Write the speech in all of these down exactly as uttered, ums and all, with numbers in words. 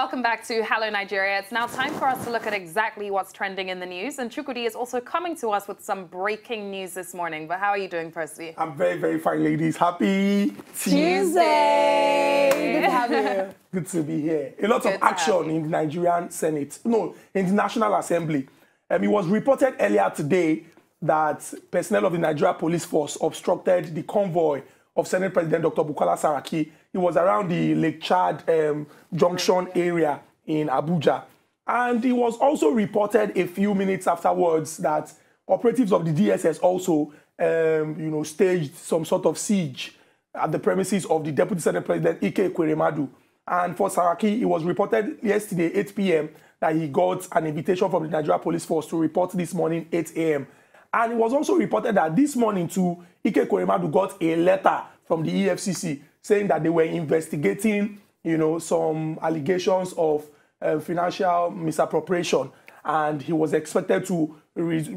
Welcome back to Hello Nigeria. It's now time for us to look at exactly what's trending in the news. And Chukwudi is also coming to us with some breaking news this morning. But how are you doing, Percy? I'm very, very fine, ladies. Happy Tuesday. Tuesday. Good to have you. Good to be here. A lot Good of action in the Nigerian Senate. No, in the National Assembly. Um, it was reported earlier today that personnel of the Nigeria Police Force obstructed the convoy of Senate President Doctor Bukola Saraki. It was around the Lake Chad um, Junction area in Abuja. And it was also reported a few minutes afterwards that operatives of the D S S also um, you know, staged some sort of siege at the premises of the Deputy Senate President Ike Ekweremadu. And for Saraki, it was reported yesterday, eight p m, that he got an invitation from the Nigeria Police Force to report this morning, eight a m And it was also reported that this morning too, Ike Ekweremadu got a letter from the E F C C saying that they were investigating, you know, some allegations of uh, financial misappropriation, and he was expected to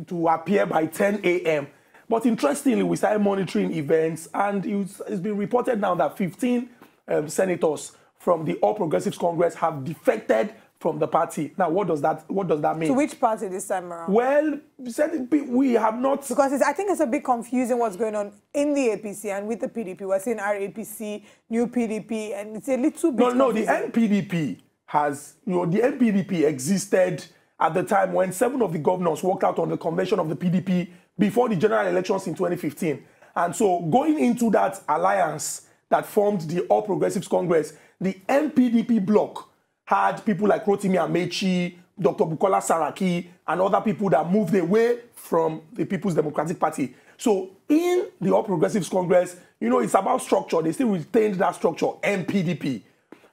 to appear by ten a m But interestingly, we started monitoring events, and it's, it's been reported now that fifteen um, senators from the All Progressives Congress have defected from the party. Now, what does that what does that mean? To which party this time around? Well, we have not... Because it's, I think it's a bit confusing what's going on in the A P C and with the P D P. We're seeing R A P C, new P D P, and it's a little bit... No, no, confusing. The N P D P has... You know, the N P D P existed at the time when seven of the governors walked out on the convention of the P D P before the general elections in twenty fifteen. And so, going into that alliance that formed the All Progressives Congress, the N P D P bloc had people like Rotimi Amaechi, Doctor Bukola Saraki, and other people that moved away from the People's Democratic Party. So in the All Progressives Congress, you know, it's about structure. They still retained that structure, N P D P.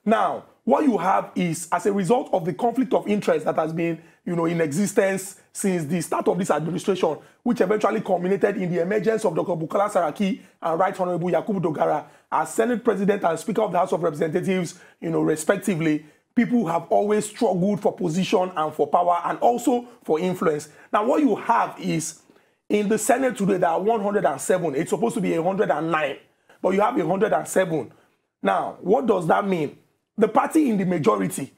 Now, what you have is, as a result of the conflict of interest that has been, you know, in existence since the start of this administration, which eventually culminated in the emergence of Doctor Bukola Saraki and Right Honorable Yakubu Dogara as Senate President and Speaker of the House of Representatives, you know, respectively. People have always struggled for position and for power and also for influence. Now, what you have is, in the Senate today, there are one hundred and seven. It's supposed to be one hundred and nine, but you have one hundred and seven. Now, what does that mean? The party in the majority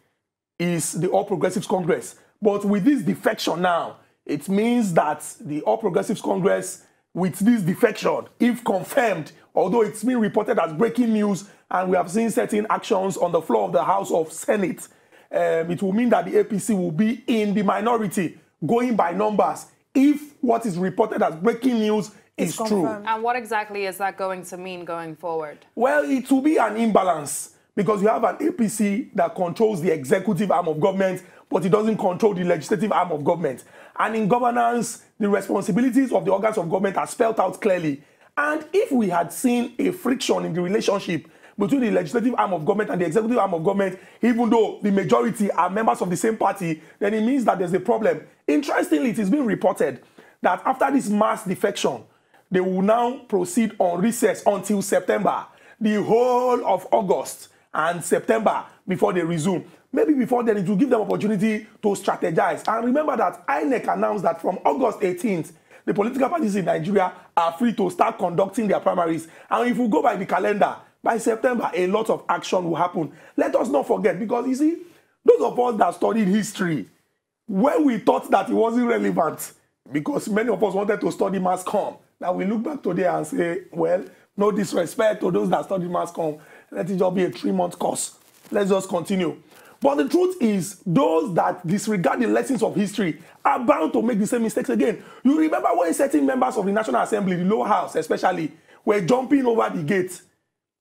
is the All Progressives Congress. But with this defection now, it means that the All Progressives Congress, with this defection, if confirmed, although it's been reported as breaking news, and we have seen certain actions on the floor of the House of Senate, um, it will mean that the A P C will be in the minority, going by numbers, if what is reported as breaking news is true. And what exactly is that going to mean going forward? Well, it will be an imbalance, because you have an A P C that controls the executive arm of government, but it doesn't control the legislative arm of government. And in governance, the responsibilities of the organs of government are spelled out clearly. And if we had seen a friction in the relationship between the legislative arm of government and the executive arm of government, even though the majority are members of the same party, then it means that there's a problem. Interestingly, it is being reported that after this mass defection, they will now proceed on recess until September, the whole of August and September before they resume. Maybe before then, it will give them opportunity to strategize. And remember that I N E C announced that from August eighteenth, the political parties in Nigeria are free to start conducting their primaries. And if we go by the calendar, by September, a lot of action will happen. Let us not forget, because, you see, those of us that studied history, when we thought that it wasn't relevant, because many of us wanted to study mass comm, now we look back today and say, well, no disrespect to those that studied mass comm, let it just be a three-month course. Let's just continue. But the truth is, those that disregard the lessons of history are bound to make the same mistakes again. You remember when certain members of the National Assembly, the lower house especially, were jumping over the gate.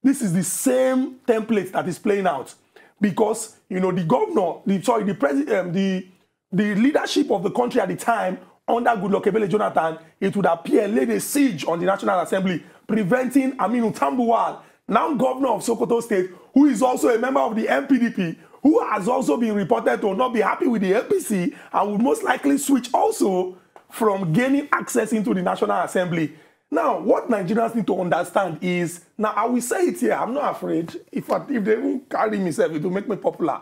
This is the same template that is playing out, because, you know, the governor, the, sorry, the president, um, the the leadership of the country at the time under Goodluck Jonathan, it would appear, laid a siege on the National Assembly, preventing Aminu Tambuwal, now governor of Sokoto State, who is also a member of the N P D P, who has also been reported to not be happy with the A P C and would most likely switch also from gaining access into the National Assembly. Now, what Nigerians need to understand is, now I will say it here, I'm not afraid, if, I, if they will carry me, it will make me popular.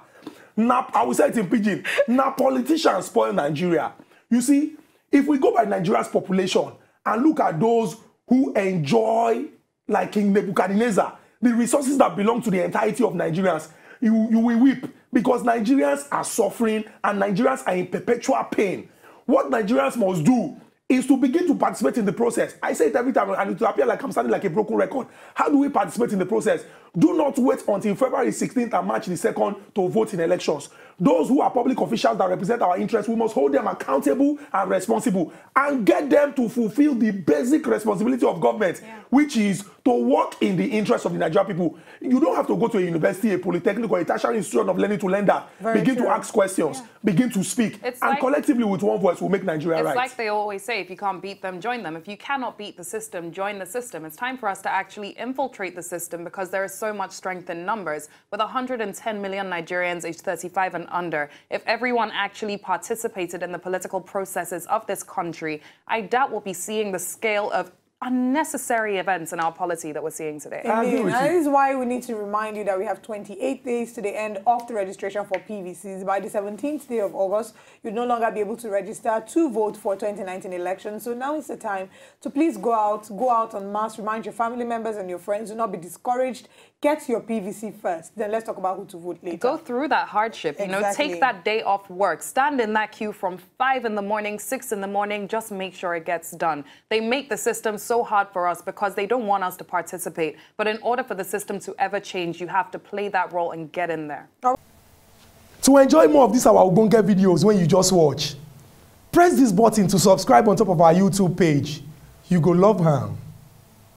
Now, I will say it in pidgin, now politicians spoil Nigeria. You see, if we go by Nigeria's population and look at those who enjoy, like King Nebuchadnezzar, the resources that belong to the entirety of Nigerians, you, you will weep. because Nigerians are suffering and Nigerians are in perpetual pain. What Nigerians must do is to begin to participate in the process. I say it every time, and it will appear like I'm sounding like a broken record. How do we participate in the process? Do not wait until February sixteenth and March the second to vote in elections. Those who are public officials that represent our interests, we must hold them accountable and responsible and get them to fulfill the basic responsibility of government, yeah. which is to work in the interests of the Nigerian people. You don't have to go to a university, a polytechnic, or a tertiary institution of learning to learn that. Very begin true. to ask questions, yeah. begin to speak, it's and like, collectively with one voice will make Nigeria it's right. It's like they always say, if you can't beat them, join them. If you cannot beat the system, join the system. It's time for us to actually infiltrate the system because there is so much strength in numbers. With one hundred ten million Nigerians aged thirty-five and under, if everyone actually participated in the political processes of this country, I doubt we'll be seeing the scale of unnecessary events in our polity that we're seeing today. Indeed. And that is why we need to remind you that we have twenty-eight days to the end of the registration for P V Cs. By the seventeenth day of August, you'll no longer be able to register to vote for twenty nineteen elections. So now is the time to please go out, go out en masse, remind your family members and your friends, do not be discouraged. Get your P V C first, then let's talk about who to vote later. Go through that hardship, you exactly. know, take that day off work, stand in that queue from five in the morning, six in the morning, just make sure it gets done. They make the system so hard for us because they don't want us to participate. But in order for the system to ever change, you have to play that role and get in there. To enjoy more of these our Ogbonge videos when you just watch, press this button to subscribe on top of our YouTube page. You go love her.